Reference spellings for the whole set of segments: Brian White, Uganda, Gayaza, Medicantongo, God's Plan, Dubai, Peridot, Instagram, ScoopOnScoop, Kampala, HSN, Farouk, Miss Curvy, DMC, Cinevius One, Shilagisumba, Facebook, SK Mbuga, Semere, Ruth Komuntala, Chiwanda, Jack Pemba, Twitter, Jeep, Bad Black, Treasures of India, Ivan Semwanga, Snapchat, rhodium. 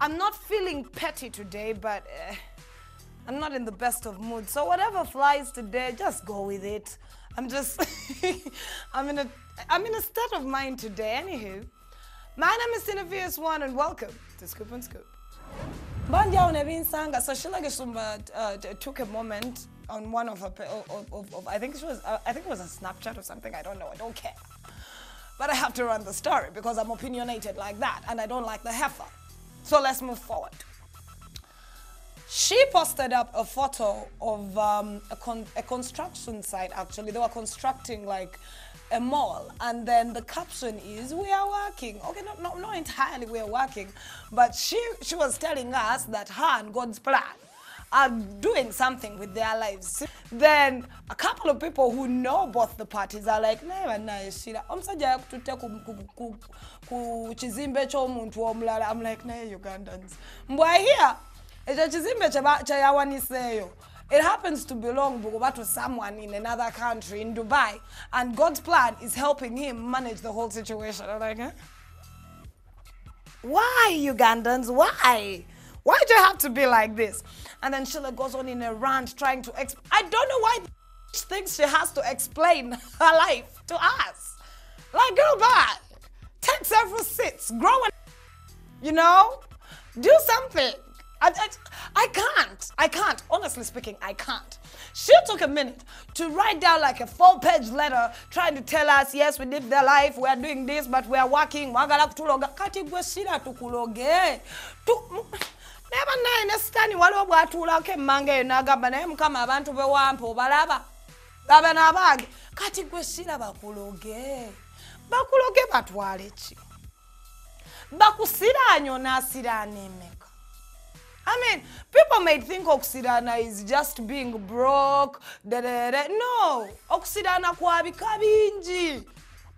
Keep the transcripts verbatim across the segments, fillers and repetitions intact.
I'm not feeling petty today, but uh, I'm not in the best of mood. So whatever flies today, just go with it. I'm just, I'm in a, I'm in a state of mind today. Anywho, my name is Cinevius One, and welcome to Scoop on Scoop. So Shilagisumba uh, took a moment on one of her, of, of, of, I think she was, uh, I think it was a Snapchat or something. I don't know. I don't care. But I have to run the story because I'm opinionated like that, and I don't like the heifer. So let's move forward. She posted up a photo of um, a, con a construction site, actually. They were constructing like a mall. And then the caption is, we are working. Okay, not, not, not entirely we are working, but she, she was telling us that her and God's Plan are doing something with their lives. Then a couple of people who know both the parties are like, never nice. I'm like, nah, Ugandans. Mbwa here, it happens to belong to someone in another country, in Dubai, and God's Plan is helping him manage the whole situation. I'm like, huh? Why, Ugandans? Why? Why do you have to be like this? And then Shila goes on in a rant trying to exp I don't know why she thinks she has to explain her life to us. Like, girl, bye. Take several seats. Grow and, you know, do something. I, I, I can't. I can't. Honestly speaking, I can't. She took a minute to write down like a four-page letter trying to tell us, yes, we live their life, we are doing this, but we are working. Never nine understand what you like manga nagabana come abantu be wampo balaba babana bag kati kwesila bakuloge bakuloge batwalechi bakusira nyona asira nemeka. I mean, people may think oksidana is just being broke. Da, da, da. No, oksidana kwa bikabinji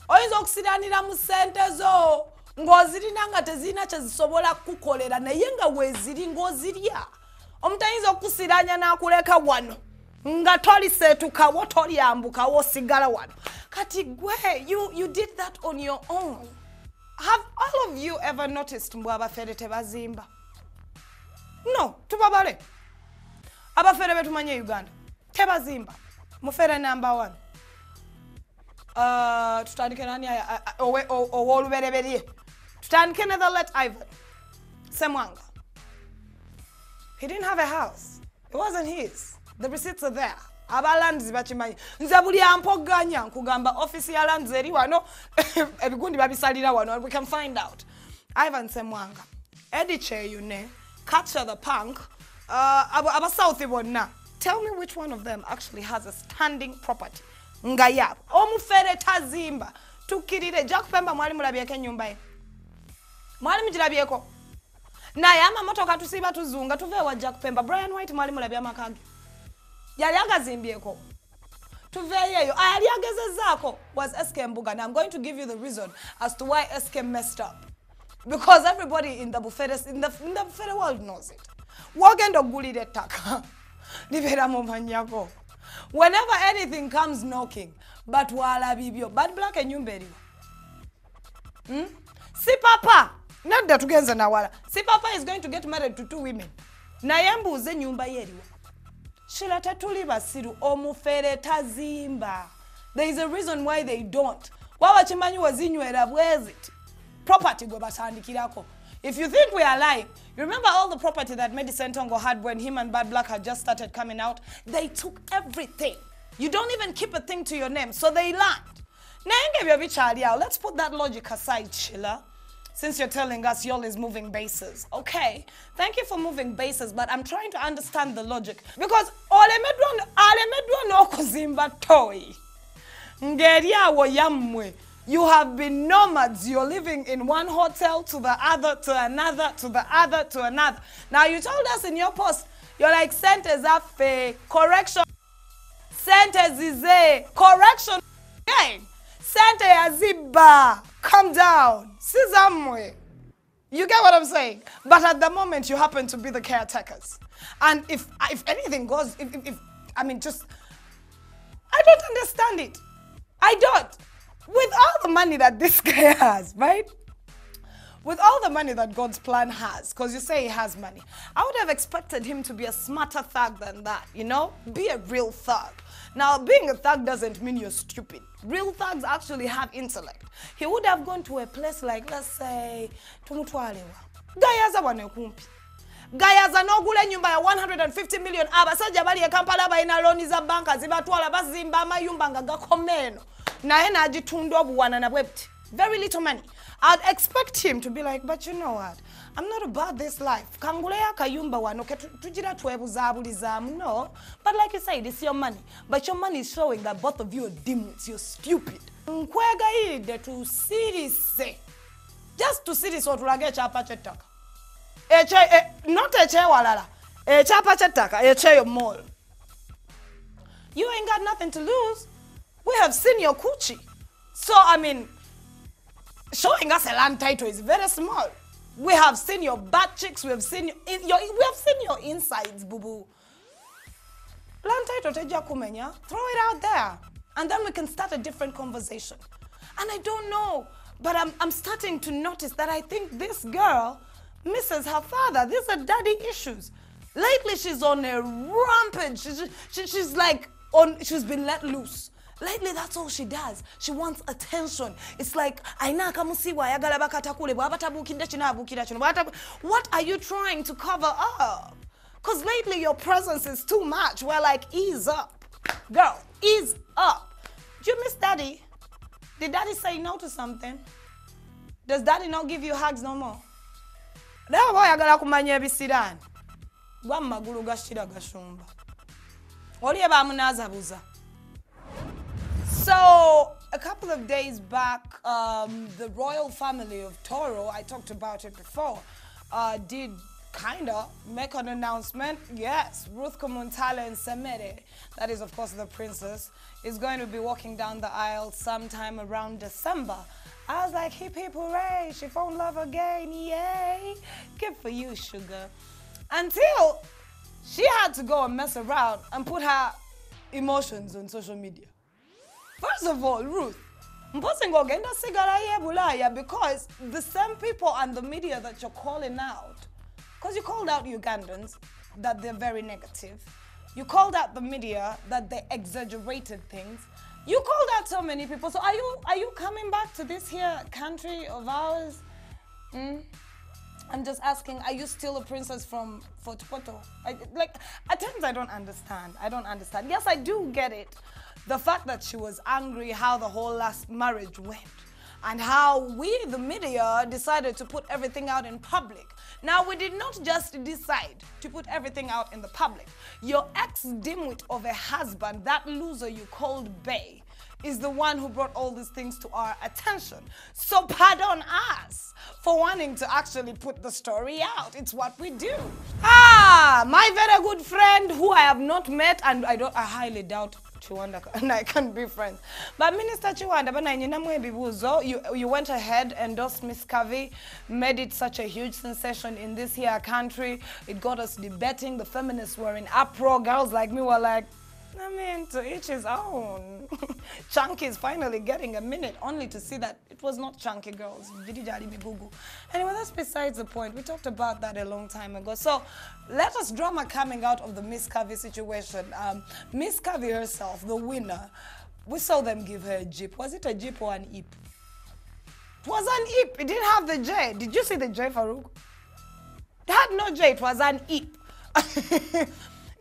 oyizo oksidanira mu sentezo ngoziri nanga tezina chezisobola kukolera na yenga weziri ngoziria omutaizo okusiranya nakuleka wano nga toli setuka wo toli ambuka wo sigala wano kati gwe you you did that on your own. Have all of you ever noticed mbwa abafere bazimba? No, tubabale abafere betumanye Uganda tebazimba mufere number one uh tutandike nani owe owo lubereberye. Stand Canada let Ivan Semwanga. He didn't have a house. It wasn't his. The receipts are there. Abalanzi bachimanyi. Nzabuli ampoganya nkugamba office ya lanzeri wano ebigundi babisalira wano. We can find out. Ivan Semwanga. Ediche yune. Catcher the punk. Uh aba south ibona. Tell me which one of them actually has a standing property. Ngayab. Omufere tazimba. Tukirire Jack Pemba mwalimu labyake nyumbaye. Mwalimu jirabyeko. Na yama moto katusiba tuzunga tuve wa Jack Pemba. Brian White mwalimu labya makage. Yali agazimbyeko. Tuve yeyo. Ayali agezezako was S K Mbuga. And I'm going to give you the reason as to why S K messed up. Because everybody in the buffet in the in the buffet world knows it. Wagendo gulide taka. Libera mumanyako. Whenever anything comes knocking, but wala bibyo, Bad Black and Yumberi. Hmm? Si papa. Not that tugenza na wala. Si papa is going to get married to two women. Na yambuze nyumba yeriwa. Shila tatuliba siru omufere tazimba. There is a reason why they don't. Wawa chimanyi wazinywera bweziti. Property go basandikirako. If you think we are lying, you remember all the property that Medicantongo had when him and Bad Black had just started coming out? They took everything. You don't even keep a thing to your name, so they learned. Let's put that logic aside, Shila, since you're telling us y'all is moving bases. Okay, thank you for moving bases, but I'm trying to understand the logic. Because ole medwa ale medwa no kuzimba toy. Ngeriawo yamwe. You have been nomads. You're living in one hotel to the other, to another, to the other, to another. Now, you told us in your post, you're like, sentence up a correction. Sentence is a correction. Sentence ziba. Come down. Sizamwe. You get what I'm saying? But at the moment, you happen to be the caretakers. And if, if anything goes, if, if, if I mean, just, I don't understand it. I don't. With all the money that this guy has, right? With all the money that God's plan has, because you say he has money, I would have expected him to be a smarter thug than that, you know? Be a real thug. Now, being a thug doesn't mean you're stupid. Real thugs actually have intellect. He would have gone to a place like, let's say, Tumutwalewa. Gayaza wanekumpi. Gayaza nogule nyumba ya one hundred fifty million abasaja bali ya Kampala baina loni za banka zibatwala bazimba mayumba ngagakomeno. Na ena ajitundwa buwana na webti. Very little money. I'd expect him to be like, but you know what? I'm not about this life. Kangulea kayumba wano tujira tuebu zabuli zamu. No. But like you said, it's your money. But your money is showing that both of you are demons. You're stupid. Mkwega hide to sirise. Just to sirise or to lage chapa chetaka. Eche, not eche walala. Eche apa chetaka, eche yo mol. You ain't got nothing to lose. We have seen your coochie. So, I mean, showing us a land title is very small. We have seen your butt cheeks. We have seen your, your we have seen your insides, boo boo. Land title, teja kumenya. Throw it out there, and then we can start a different conversation. And I don't know, but I'm I'm starting to notice that I think this girl misses her father. These are daddy issues. Lately, she's on a rampage. She's she, she's like on. She's been let loose. Lately, that's all she does. She wants attention. It's like, what are you trying to cover up? Because lately, your presence is too much. We're like, ease up. Girl, ease up. Do you miss daddy? Did daddy say no to something? Does daddy not give you hugs no more? So, a couple of days back, um, the royal family of Toro, I talked about it before, uh, did kind of make an announcement. Yes, Ruth Komuntala and Semere, that is, of course, the princess, is going to be walking down the aisle sometime around December. I was like, hip hip hooray, she found love again, yay. Good for you, sugar. Until she had to go and mess around and put her emotions on social media. First of all, Ruth, because the same people and the media that you're calling out, because you called out Ugandans that they're very negative, you called out the media that they exaggerated things, you called out so many people. So are you are you coming back to this here country of ours? Mm? I'm just asking, are you still a princess from Fort Porto? I, like, at times I don't understand. I don't understand. Yes, I do get it. The fact that she was angry how the whole last marriage went and how we, the media, decided to put everything out in public. Now, we did not just decide to put everything out in the public. Your ex-dimwit of a husband, that loser you called Bay, is the one who brought all these things to our attention. So pardon us for wanting to actually put the story out. It's what we do. Ah, my very good friend who I have not met, and I don't, I highly doubt Chiwanda and I can be friends. But Minister Chiwanda, you, you went ahead, endorsed Miss Curvy, made it such a huge sensation in this here country. It got us debating. The feminists were in uproar. Girls like me were like, I mean, to each his own. Chunky is finally getting a minute, only to see that it was not chunky girls. Anyway, that's besides the point. We talked about that a long time ago. So let us drama coming out of the Miss Curvy situation. Um, Miss Curvy herself, the winner, we saw them give her a jeep. Was it a jeep or an eep? It was an eep. It didn't have the J. Did you see the J, Farouk? It had no J. It was an eep.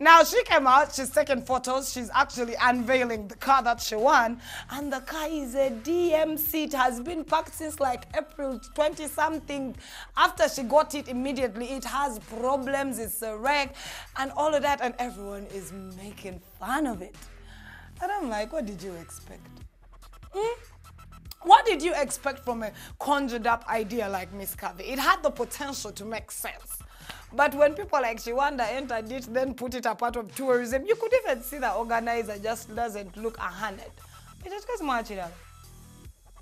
Now, she came out, she's taking photos, she's actually unveiling the car that she won, and the car is a D M C. It has been packed since like April twenty-something. After she got it immediately, it has problems, it's a wreck, and all of that, and everyone is making fun of it. And I'm like, what did you expect? Mm? What did you expect from a conjured-up idea like Miss Curvy? It had the potential to make sense. But when people like Chiwanda entered it, then put it a part of tourism, you could even see the organizer just doesn't look a hundred. It just goes much it up.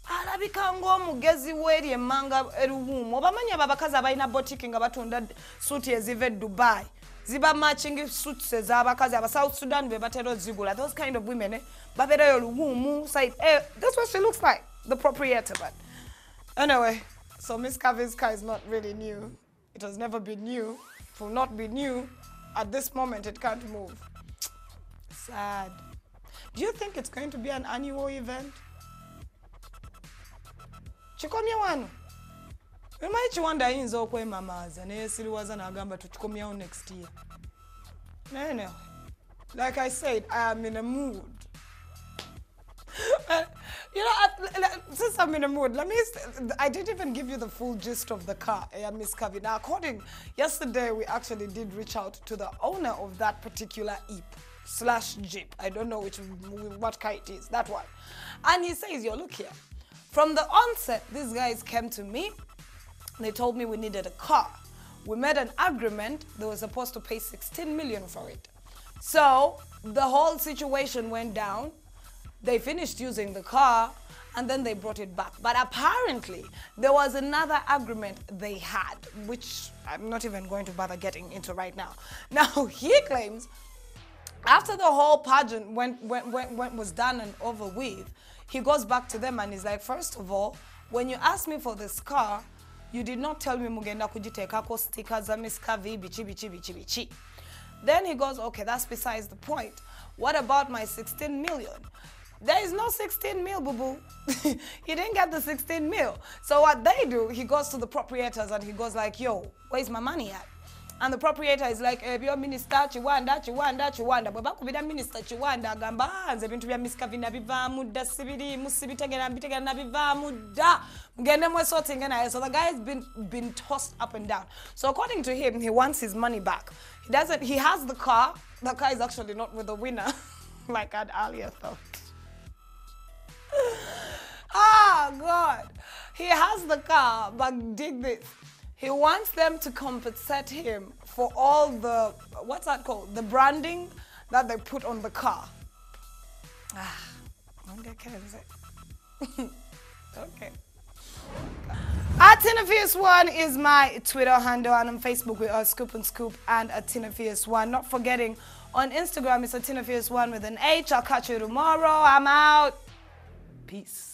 Alabikango mugezi weri emanga erugumu. Obamanya babakaza baina boutique ngabatunda suit yezive Dubai. Ziba matching suits ezabakaza aba South Sudan bebatero zigula. Those kind of women, eh? Babera erugumu side. Eh, that's what she looks like, the proprietor. But anyway. So Miss Curvy's car is not really new. It has never been new. It will not be new. At this moment, it can't move. Sad. Do you think it's going to be an annual event? Chikomia wano. Umai Chiwanda inzo kwe mamaza. Neye siliwaza na agamba tuchikomia on next year. No, no. Like I said, I am in a mood. You know, since I'm in a mood, let me. I didn't even give you the full gist of the car, eh, Miss Curvy. Now, according, yesterday we actually did reach out to the owner of that particular E E P slash Jeep. I don't know which what car it is, that one. And he says, "Yo, look here. From the onset, these guys came to me. They told me we needed a car. We made an agreement. They were supposed to pay sixteen million for it. So the whole situation went down." They finished using the car, and then they brought it back. But apparently, there was another agreement they had, which I'm not even going to bother getting into right now. Now, he claims, after the whole pageant went, went, went, went, was done and over with, he goes back to them and is like, first of all, when you asked me for this car, you did not tell me mugenda kujitekako stickers za Miss Curvy bichi bichi bichi bichi. Then he goes, okay, that's besides the point. What about my sixteen million? There is no sixteen mil, boo-boo. He didn't get the sixteen mil. So what they do, he goes to the proprietors and he goes like, yo, where's my money at? And the proprietor is like, eh, your minister, Chiwanda, Chiwanda, Chiwanda. Baba kubida minister, Chiwanda, gamba, zebintu bya Miss Curvy nabiva muda, sibidi, musibitegena, bitegena nabiva muda. Mgenemwe sorting ngena. So the guy has been, been tossed up and down. So according to him, he wants his money back. He doesn't, he has the car. The car is actually not with the winner, like I'd earlier thought. Ah, God. He has the car, but dig this. He wants them to compensate him for all the, what's that called? The branding that they put on the car. Ah, okay. At Cinevius One is my Twitter handle, and on Facebook we are Scoop and Scoop and at Cinevius One. Not forgetting, on Instagram it's at Cinevius One with an H. I'll catch you tomorrow. I'm out. Peace.